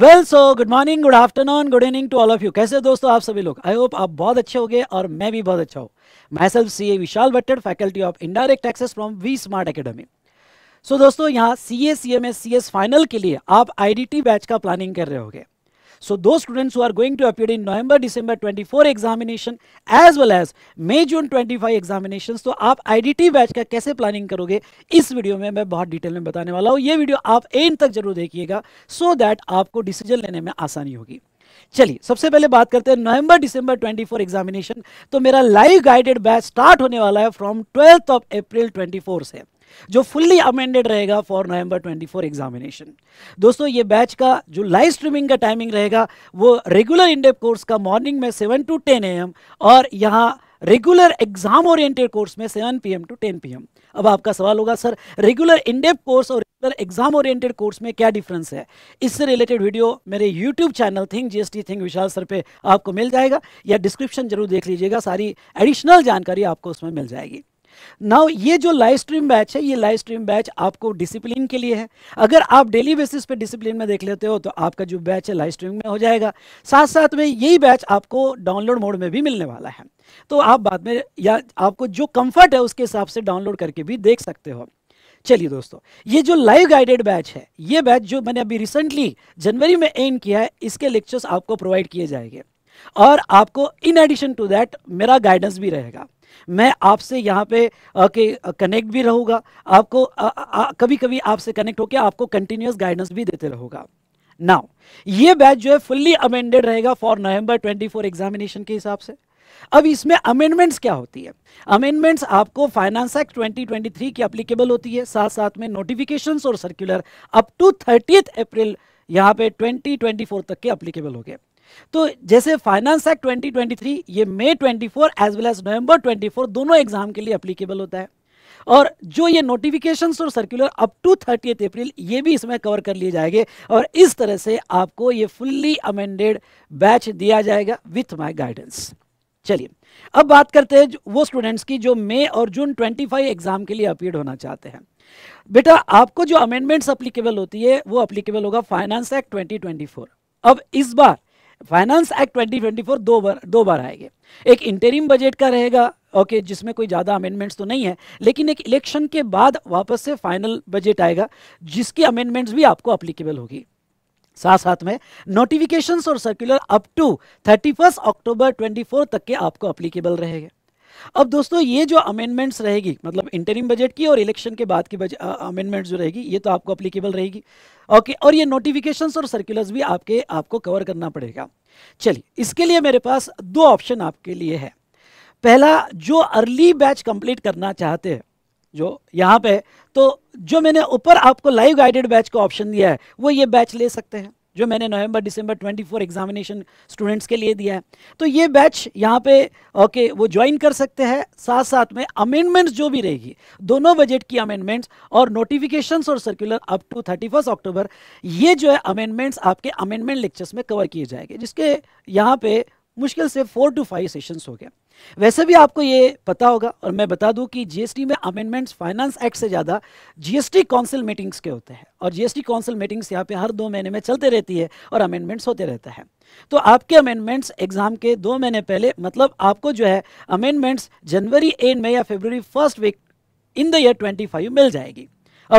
Well so good morning, good afternoon, good evening to all of you. कैसे दोस्तों आप सभी लोग? आई होप आप बहुत अच्छे होंगे और मैं भी बहुत अच्छा हूँ। Myself CA Vishal Bhatt, faculty of indirect taxes from V smart academy. So दोस्तों यहाँ सीए सीएमए सीएस फाइनल के लिए आप आईडीटी बैच का प्लानिंग कर रहे होंगे। So those students who are going to appear in November-December 24 examination as well as May-June 25 examinations, तो आप IDT बैच का कैसे प्लानिंग करोगे इस वीडियो में मैं बहुत डिटेल में बताने वाला हूँ। ये वीडियो आप एंड तक जरूर देखिएगा so that आपको डिसीजन लेने में आसानी होगी। चलिए सबसे पहले बात करते हैं November-December 24 एग्जामिनेशन। तो मेरा लाइव गाइडेड बैच स्टार्ट होने वाला है फ्रॉम 12th of April 24 से, जो फुल्ली अमेंडेड रहेगा फॉर November 24 एग्जामिनेशन। दोस्तों ये बैच का जो लाइव स्ट्रीमिंग का टाइमिंग रहेगा वो रेगुलर इनडेप्थ कोर्स का मॉर्निंग में 7 to 10 AM और यहाँ रेगुलर एग्जाम ओरिएंटेड कोर्स में 7 PM to 10 PM। अब आपका सवाल होगा सर रेगुलर इनडेप्थ कोर्स और एग्जाम ओरिएंटेड कोर्स में क्या डिफरेंस है? इससे रिलेटेड वीडियो मेरे YouTube channel think GST think Vishal sir पे आपको मिल जाएगा, या डिस्क्रिप्शन जरूर देख लीजिएगा, सारी एडिशनल जानकारी आपको उसमें मिल जाएगी। नाउ ये जो लाइव स्ट्रीम बैच है, ये लाइव स्ट्रीम बैच आपको डिसिप्लिन के लिए है। अगर आप डेली बेसिस पे डिसिप्लिन में देख लेते हो तो आपका जो बैच है लाइव स्ट्रीम में हो जाएगा। साथ साथ में यही बैच आपको डाउनलोड मोड में भी मिलने वाला है, तो आप बाद में या आपको जो कंफर्ट है उसके हिसाब से डाउनलोड करके भी देख सकते हो। चलिए दोस्तों ये जो लाइव गाइडेड बैच है, ये बैच जो मैंने अभी रिसेंटली जनवरी में एंड किया है, इसके लेक्चर्स आपको प्रोवाइड किए जाएंगे और आपको इन एडिशन टू दैट मेरा गाइडेंस भी रहेगा। मैं आपसे यहाँ पे कनेक्ट भी रहूँगा, आपको कभी कभी आपसे कनेक्ट होकर आपको कंटिन्यूस गाइडेंस भी देते रहूँगा। नाउ ये बैच जो है फुल्ली अमेंडेड रहेगा फॉर November 24 एग्जामिनेशन के हिसाब से। अब इसमें अमेंडमेंट्स क्या होती है? अमेंडमेंट्स आपको फाइनेंस एक्ट 2023 की एप्लीकेबल होती है, साथ साथ में नोटिफिकेशंस और circular up to 30th April यहाँ पे 2024 तक के एप्लीकेबल हो गए। तो जैसे फाइनेंस एक्ट 2023 ये मई 24 एज वेल एज नवंबर 24 दोनों एग्जाम के लिए एप्लीकेबल होता है, और जो ये नोटिफिकेशंस और circular up to 30th April ये भी इसमें कवर कर लिए जाएंगे। और इस तरह से आपको ये फुल्ली अमेंडेड बैच दिया जाएगा विथ माय गाइडेंस। चलिए अब बात करते हैं वो स्टूडेंट्स की जो मई और जून 25 एग्जाम के लिए अपीयर होना चाहते हैं। बेटा आपको जो अमेंडमेंट्स अप्लीकेबल होती है वो अप्लीकेबल होगा फाइनेंस एक्ट 2024। अब इस बार फाइनेंस एक्ट 2024 दो बार आएंगे, एक इंटरिम बजट का रहेगा जिसमें कोई ज़्यादा अमेंडमेंट्स तो नहीं है, लेकिन एक इलेक्शन के बाद वापस से फाइनल बजट आएगा जिसकी अमेंडमेंट्स भी आपको अप्लीकेबल होगी। साथ साथ में नोटिफिकेशंस और circular up to 31st October 24 तक के आपको अप्लीकेबल रहेगा। अब दोस्तों ये जो अमेंडमेंट्स रहेगी, मतलब इंटरिम बजट की और इलेक्शन के बाद की अमेंडमेंट्स जो रहेगी ये तो आपको अप्लीकेबल रहेगी, और ये नोटिफिकेशंस और सर्कुलर्स भी आपको कवर करना पड़ेगा। चलिए इसके लिए मेरे पास दो ऑप्शन आपके लिए है। पहला, जो अर्ली बैच कंप्लीट करना चाहते हैं जो यहाँ पे, तो जो मैंने ऊपर आपको लाइव गाइडेड बैच का ऑप्शन दिया है वो ये बैच ले सकते हैं जो मैंने November-December 24 एग्जामिनेशन स्टूडेंट्स के लिए दिया है। तो ये बैच यहाँ पे वो ज्वाइन कर सकते हैं। साथ साथ में अमेंडमेंट्स जो भी रहेगी, दोनों बजट की अमेंडमेंट्स और नोटिफिकेशंस और circular up to 31st October, ये जो है अमेंडमेंट्स आपके अमेंडमेंट लेक्चर्स में कवर किए जाएंगे, जिसके यहाँ पे मुश्किल से 4 to 5 सेशंस हो गए। वैसे भी आपको ये पता होगा और मैं बता दूं कि जीएसटी में अमेंडमेंट्स फाइनेंस एक्ट से ज़्यादा जीएसटी काउंसिल मीटिंग्स के होते हैं, और जीएसटी काउंसिल मीटिंग्स यहाँ पे हर 2 महीने में चलते रहती है और अमेंडमेंट्स होते रहता है। तो आपके अमेंडमेंट्स एग्जाम के 2 महीने पहले, मतलब आपको जो है अमेंडमेंट्स जनवरी एंड में या February first week in the year 25 मिल जाएगी।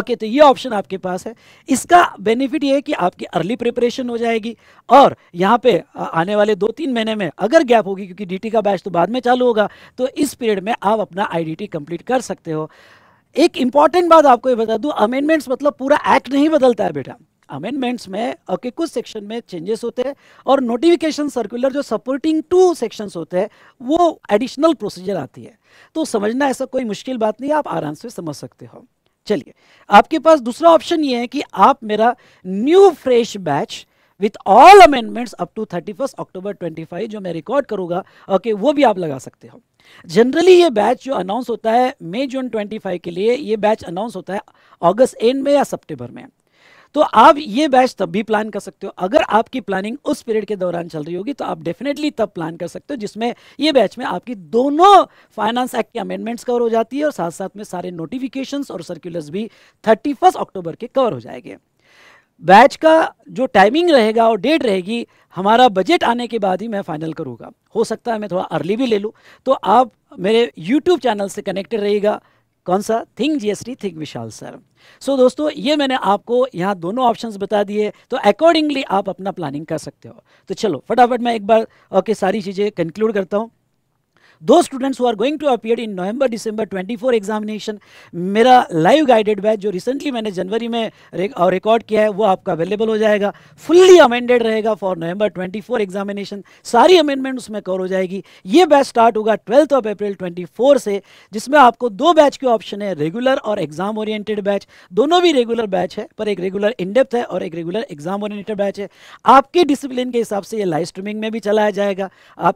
तो ये ऑप्शन आपके पास है। इसका बेनिफिट ये है कि आपकी अर्ली प्रिपरेशन हो जाएगी, और यहाँ पे आने वाले 2-3 महीने में अगर गैप होगी, क्योंकि डीटी का बैच तो बाद में चालू होगा, तो इस पीरियड में आप अपना आईडीटी कंप्लीट कर सकते हो। एक इंपॉर्टेंट बात आपको ये बता दूँ, अमेंडमेंट्स मतलब पूरा एक्ट नहीं बदलता है बेटा। अमेंडमेंट्स में कुछ सेक्शन में चेंजेस होते हैं, और नोटिफिकेशन सर्कुलर जो सपोर्टिंग 2 सेक्शंस होते हैं वो एडिशनल प्रोसीजर आती है। तो समझना ऐसा कोई मुश्किल बात नहीं है, आप आराम से समझ सकते हो। चलिए आपके पास दूसरा ऑप्शन ये है कि आप मेरा new fresh batch with all amendments up to 31st October 25 जो मैं रिकॉर्ड करूंगा वो भी आप लगा सकते हो। जनरली ये बैच जो अनाउंस होता है May-June 25 के लिए, ये बैच अनाउंस होता है अगस्त एंड में या सितंबर में। तो आप ये बैच तब भी प्लान कर सकते हो, अगर आपकी प्लानिंग उस पीरियड के दौरान चल रही होगी तो आप डेफिनेटली तब प्लान कर सकते हो, जिसमें ये बैच में आपकी दोनों फाइनेंस एक्ट के अमेंडमेंट्स कवर हो जाती है और साथ साथ में सारे नोटिफिकेशंस और सर्कुलर्स भी 31st October के कवर हो जाएंगे। बैच का जो टाइमिंग रहेगा और डेट रहेगी हमारा बजट आने के बाद ही मैं फाइनल करूँगा। हो सकता है मैं थोड़ा अर्ली भी ले लूँ। तो आप मेरे यूट्यूब चैनल से कनेक्टेड रहिएगा। कौन सा? Think GST think Vishal sir. So दोस्तों ये मैंने आपको यहाँ दोनों ऑप्शंस बता दिए, तो अकॉर्डिंगली आप अपना प्लानिंग कर सकते हो। तो चलो फटाफट मैं एक बार सारी चीज़ें कंक्लूड करता हूँ। दो students who are going to appear in नवंबर दिसंबर 24 एग्जामिनेशन, मेरा लाइव गाइडेड बैच जो रिसेंटली मैंने जनवरी में रिकॉर्ड किया है वो आपका अवेलेबल हो जाएगा। फुल्ली अमेंडेड रहेगा फॉर नवंबर 24 एग्जामिनेशन, सारी अमेंडमेंट उसमें कवर हो जाएगी। ये बैच स्टार्ट होगा 12 अप्रैल 2024 से, जिसमें आपको दो बैच के ऑप्शन है, रेगुलर और एग्जाम ओरिएंटेड बैच। दोनों भी रेगुलर बैच है, पर एक रेगुलर इनडेप्थ है और एक रेगुलर एग्जाम ओरिएंटेड बैच है। आपके डिसिप्लिन के हिसाब से ये लाइव स्ट्रीमिंग में भी चलाया जाएगा। आप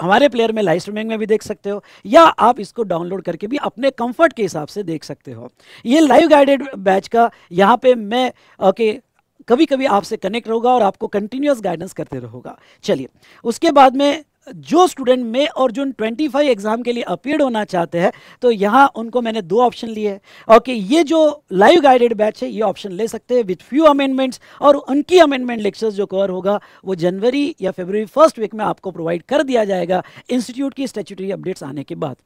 हमारे प्लेयर में लाइव स्ट्रीमिंग में भी देख सकते हो, या आप इसको डाउनलोड करके भी अपने कंफर्ट के हिसाब से देख सकते हो। ये लाइव गाइडेड बैच का यहाँ पे मैं कभी कभी आपसे कनेक्ट रहूँगा और आपको कंटिन्यूअस गाइडेंस करते रहूँगा। चलिए उसके बाद में जो स्टूडेंट मई और जून 25 एग्जाम के लिए अपीयर होना चाहते हैं, तो यहाँ उनको मैंने दो ऑप्शन लिए हैं। ये जो लाइव गाइडेड बैच है ये ऑप्शन ले सकते हैं विद फ्यू अमेंडमेंट्स, और उनकी अमेंडमेंट लेक्चर्स जो कवर होगा वो जनवरी या फरवरी फर्स्ट वीक में आपको प्रोवाइड कर दिया जाएगा इंस्टीट्यूट की स्टैट्यूटरी अपडेट्स आने के बाद।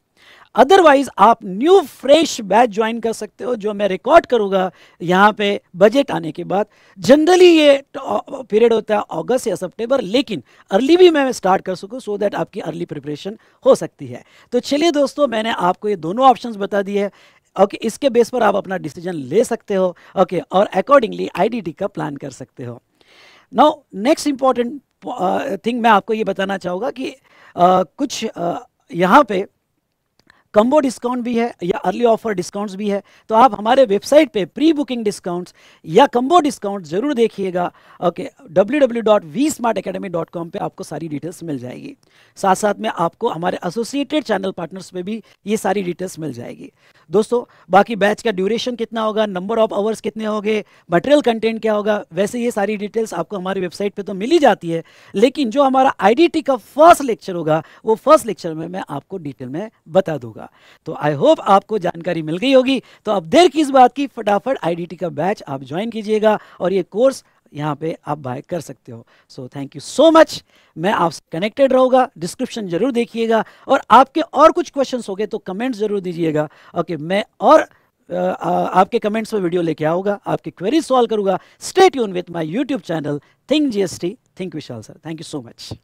अदरवाइज आप न्यू फ्रेश बैच ज्वाइन कर सकते हो, जो मैं रिकॉर्ड करूंगा यहाँ पे बजट आने के बाद। जनरली ये पीरियड होता है अगस्त या सितंबर, लेकिन अर्ली भी मैं स्टार्ट कर सकूँ सो दैट आपकी अर्ली प्रिपरेशन हो सकती है। तो चलिए दोस्तों मैंने आपको ये दोनों ऑप्शंस बता दिए हैं। इसके बेस पर आप अपना डिसीजन ले सकते हो और अकॉर्डिंगली आईडीटी का प्लान कर सकते हो। नाउ नेक्स्ट इंपॉर्टेंट थिंग मैं आपको ये बताना चाहूँगा कि कुछ यहाँ पे कम्बो डिस्काउंट भी है या अर्ली ऑफर डिस्काउंट्स भी है, तो आप हमारे वेबसाइट पे प्री बुकिंग डिस्काउंट्स या कम्बो डिस्काउंट जरूर देखिएगा। www.vsmartacademy.com पे आपको सारी डिटेल्स मिल जाएगी। साथ साथ में आपको हमारे एसोसिएटेड चैनल पार्टनर्स पे भी ये सारी डिटेल्स मिल जाएगी। दोस्तों बाकी बैच का ड्यूरेशन कितना होगा, नंबर ऑफ आवर्स कितने होंगे, मटेरियल कंटेंट क्या होगा, वैसे ये सारी डिटेल्स आपको हमारी वेबसाइट पर तो मिल ही जाती है, लेकिन जो हमारा आईडीटी का फर्स्ट लेक्चर होगा वो फर्स्ट लेक्चर में मैं आपको डिटेल में बता दूँगा। तो आई होप आपको जानकारी मिल गई होगी। तो अब देर की इस बात की, फटाफट आईडीटी का बैच आप ज्वाइन कीजिएगा और ये कोर्स यहाँ पे आप बाय कर सकते हो। So thank you so much. मैं आपसे कनेक्टेड रहूँगा, डिस्क्रिप्शन जरूर देखिएगा, और आपके और कुछ क्वेश्चंस हो गए तो कमेंट्स जरूर दीजिएगा। मैं और आपके कमेंट्स में वीडियो लेके आऊँगा, आपकी क्वेरीज सॉल्व करूँगा। Stay tune with my YouTube channel think GST think Vishal sir. Thank you so much.